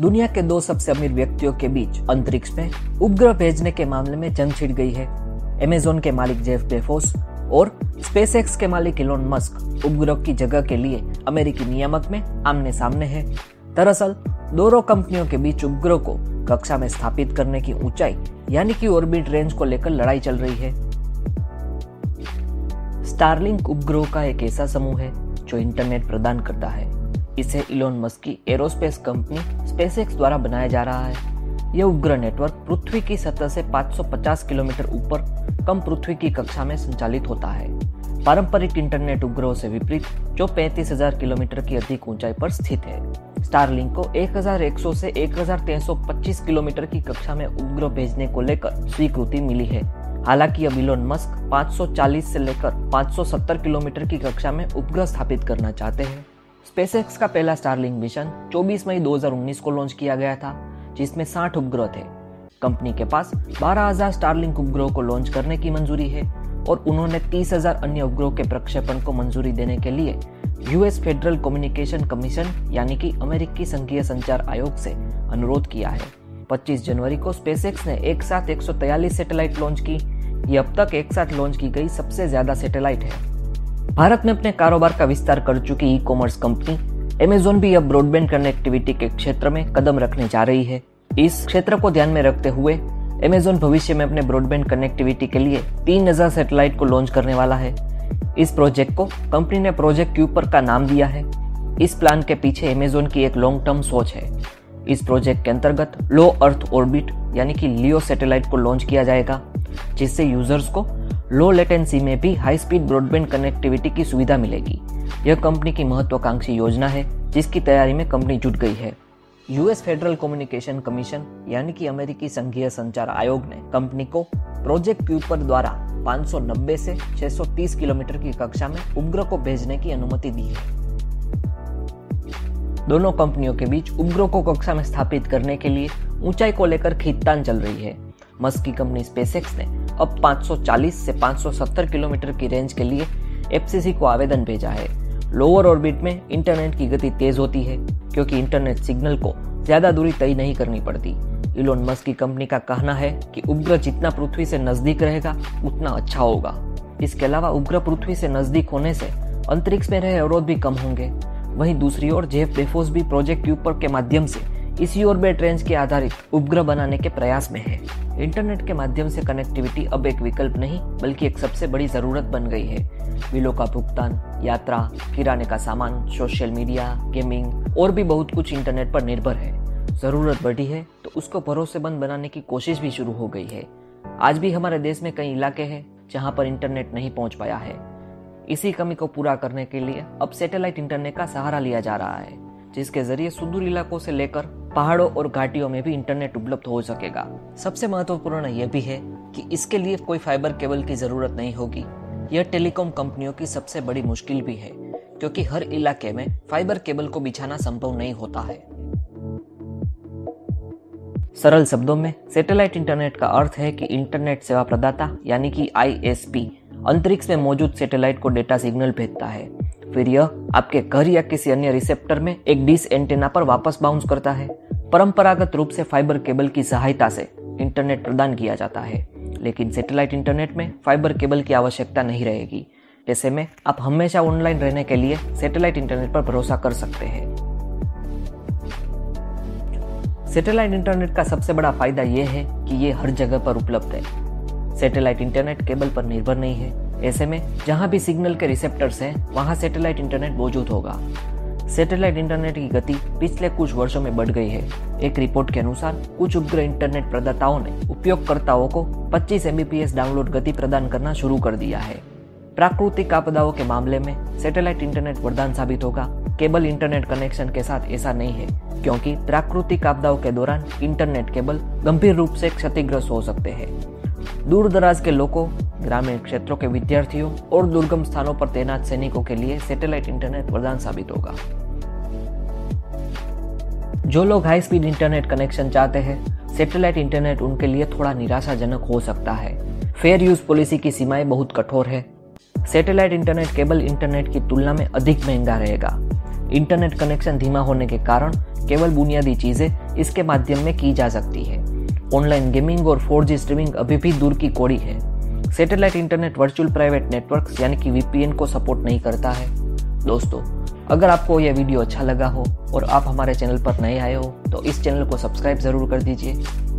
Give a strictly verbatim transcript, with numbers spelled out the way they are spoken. दुनिया के दो सबसे अमीर व्यक्तियों के बीच अंतरिक्ष में उपग्रह भेजने के मामले में जंग छिड़ गई है। अमेज़न के मालिक जेफ बेजोस और स्पेसएक्स के मालिक इलोन मस्क उपग्रह की जगह के लिए अमेरिकी नियामक में आमने सामने हैं। दरअसल दोनों कंपनियों के बीच उपग्रह को कक्षा में स्थापित करने की ऊंचाई यानी कि ऑर्बिट रेंज को लेकर लड़ाई चल रही है। स्टारलिंक उपग्रह का एक ऐसा समूह है जो इंटरनेट प्रदान करता है। इसे इलोन मस्क की एरोस्पेस कंपनी स्पेसएक्स द्वारा बनाया जा रहा है। यह उपग्रह नेटवर्क पृथ्वी की सतह से पाँच सौ पचास किलोमीटर ऊपर कम पृथ्वी की कक्षा में संचालित होता है, पारंपरिक इंटरनेट उपग्रहों से विपरीत जो पैंतीस हज़ार किलोमीटर की अधिक ऊंचाई पर स्थित है। स्टारलिंक को एक हज़ार एक सौ से एक हज़ार तीन सौ पच्चीस किलोमीटर की कक्षा में उपग्रह भेजने को लेकर स्वीकृति मिली है। हालांकि अब इलोन मस्क पाँच सौ चालीस से लेकर पाँच सौ सत्तर किलोमीटर की कक्षा में उपग्रह स्थापित करना चाहते हैं। स्पेसएक्स का पहला स्टारलिंक मिशन चौबीस मई दो हज़ार उन्नीस को लॉन्च किया गया था, जिसमें साठ उपग्रह थे। कंपनी के पास बारह हज़ार स्टारलिंक उपग्रहों को लॉन्च करने की मंजूरी है और उन्होंने तीस हज़ार अन्य उपग्रहों के प्रक्षेपण को मंजूरी देने के लिए यूएस फेडरल कम्युनिकेशन कमीशन यानी कि अमेरिकी संघीय संचार आयोग से अनुरोध किया है। पच्चीस जनवरी को स्पेसएक्स ने एक साथ एक सौ तैयलीस सैटेलाइट लॉन्च की। ये अब तक एक साथ लॉन्च की गई सबसे ज्यादा सैटेलाइट है। भारत में अपने कारोबार का विस्तार कर चुकी ई कॉमर्स कंपनी अमेज़न भी अब ब्रॉडबैंड कनेक्टिविटी के क्षेत्र में कदम रखने जा रही है। इस क्षेत्र को ध्यान में रखते हुए अमेज़न भविष्य में अपने ब्रॉडबैंड कनेक्टिविटी के लिए तीन हजार सैटेलाइट को लॉन्च करने वाला है। इस प्रोजेक्ट को कंपनी ने प्रोजेक्ट क्यूपर का नाम दिया है। इस प्लान के पीछे अमेज़न की एक लॉन्ग टर्म सोच है। इस प्रोजेक्ट के अंतर्गत लो अर्थ ऑर्बिट यानी कि लियो सैटेलाइट को लॉन्च किया जाएगा, जिससे यूजर्स को लो लेटेंसी में भी हाई स्पीड ब्रॉडबैंड कनेक्टिविटी की सुविधा मिलेगी। यह कंपनी की महत्वाकांक्षी योजना है, जिसकी तैयारी में कंपनी जुट गई है। यूएस फेडरल कम्युनिकेशन कमीशन यानी कि अमेरिकी संघीय संचार आयोग ने कंपनी को प्रोजेक्ट क्यूपर द्वारा पाँच सौ नब्बे से छह सौ तीस किलोमीटर की कक्षा में उपग्रह को भेजने की अनुमति दी है। दोनों कंपनियों के बीच उपग्रह को कक्षा में स्थापित करने के लिए ऊंचाई को लेकर खींचतान चल रही है। मस्क की कंपनी स्पेसएक्स ने अब पाँच सौ चालीस से पाँच सौ सत्तर किलोमीटर की रेंज के लिए एफ सी सी को आवेदन भेजा है। लोअर ऑर्बिट में इंटरनेट की गति तेज होती है क्योंकि इंटरनेट सिग्नल को ज्यादा दूरी तय नहीं करनी पड़ती। इलोन मस्क की कंपनी का कहना है कि उपग्रह जितना पृथ्वी से नजदीक रहेगा उतना अच्छा होगा। इसके अलावा उपग्रह पृथ्वी से नजदीक होने से अंतरिक्ष में रहे अवरोध भी कम होंगे। वहीं दूसरी ओर जेफ बेजोस भी प्रोजेक्ट क्यूपर के माध्यम से इसी ऑर्बिट रेंज के आधारित उपग्रह बनाने के प्रयास में है। इंटरनेट के माध्यम से कनेक्टिविटी अब एक विकल्प नहीं बल्कि एक सबसे बड़ी जरूरत बन गई है। बिलों का भुगतान, यात्रा, किराने का सामान, सोशल मीडिया, गेमिंग और भी बहुत कुछ इंटरनेट पर निर्भर है। जरूरत बढ़ी है तो उसको भरोसेमंद बनाने की कोशिश भी शुरू हो गई है। आज भी हमारे देश में कई इलाके हैं जहाँ पर इंटरनेट नहीं पहुँच पाया है। इसी कमी को पूरा करने के लिए अब सैटेलाइट इंटरनेट का सहारा लिया जा रहा है, जिसके जरिए सुदूर इलाकों से लेकर पहाड़ों और घाटियों में भी इंटरनेट उपलब्ध हो सकेगा। सबसे महत्वपूर्ण यह भी है कि इसके लिए कोई फाइबर केबल की जरूरत नहीं होगी। यह टेलीकॉम कंपनियों की सबसे बड़ी मुश्किल भी है क्योंकि हर इलाके में फाइबर केबल को बिछाना संभव नहीं होता है। सरल शब्दों में सैटेलाइट इंटरनेट का अर्थ है कि इंटरनेट सेवा प्रदाता यानी कि आई एस पी अंतरिक्ष में मौजूद सैटेलाइट को डेटा सिग्नल भेजता है, फिर यह आपके घर या किसी अन्य रिसेप्टर में एक डिश एंटेना पर वापस बाउंस करता है। परंपरागत रूप से फाइबर केबल की सहायता से इंटरनेट प्रदान किया जाता है, लेकिन सैटेलाइट इंटरनेट में फाइबर केबल की आवश्यकता नहीं रहेगी। ऐसे में आप हमेशा ऑनलाइन रहने के लिए सैटेलाइट इंटरनेट पर भरोसा कर सकते हैं। सैटेलाइट इंटरनेट का सबसे बड़ा फायदा यह है कि ये हर जगह पर उपलब्ध है। सैटेलाइट इंटरनेट केबल पर निर्भर नहीं है। ऐसे में जहाँ भी सिग्नल के रिसेप्टर्स हैं वहाँ सैटेलाइट इंटरनेट मौजूद होगा। सैटेलाइट इंटरनेट की गति पिछले कुछ वर्षों में बढ़ गई है। एक रिपोर्ट के अनुसार कुछ उपग्रह इंटरनेट प्रदाताओं ने उपयोगकर्ताओं को पच्चीस M B P S download गति प्रदान करना शुरू कर दिया है। प्राकृतिक आपदाओं के मामले में सैटेलाइट इंटरनेट वरदान साबित होगा। केबल इंटरनेट कनेक्शन के साथ ऐसा नहीं है क्योंकि प्राकृतिक आपदाओं के दौरान इंटरनेट केबल गंभीर रूप से क्षतिग्रस्त हो सकते हैं। दूर दराज के लोगों, ग्रामीण क्षेत्रों के विद्यार्थियों और दुर्गम स्थानों पर तैनात सैनिकों के लिए सैटेलाइट इंटरनेट वरदान साबित होगा। जो लोग हाई स्पीड इंटरनेट कनेक्शन चाहते हैं, सैटेलाइट इंटरनेट उनके लिए थोड़ा निराशाजनक हो सकता है। फेयर यूज पॉलिसी की सीमाएं बहुत कठोर है। सैटेलाइट इंटरनेट केबल इंटरनेट की तुलना में अधिक महंगा रहेगा। इंटरनेट कनेक्शन धीमा होने के कारण केवल बुनियादी चीजें इसके माध्यम में की जा सकती है। ऑनलाइन गेमिंग और फोर जी स्ट्रीमिंग अभी भी दूर की कौड़ी है। Satellite internet virtual private network यानी कि वी पी एन को सपोर्ट नहीं करता है। दोस्तों, अगर आपको यह वीडियो अच्छा लगा हो और आप हमारे चैनल पर नए आए हो तो इस चैनल को सब्सक्राइब जरूर कर दीजिए।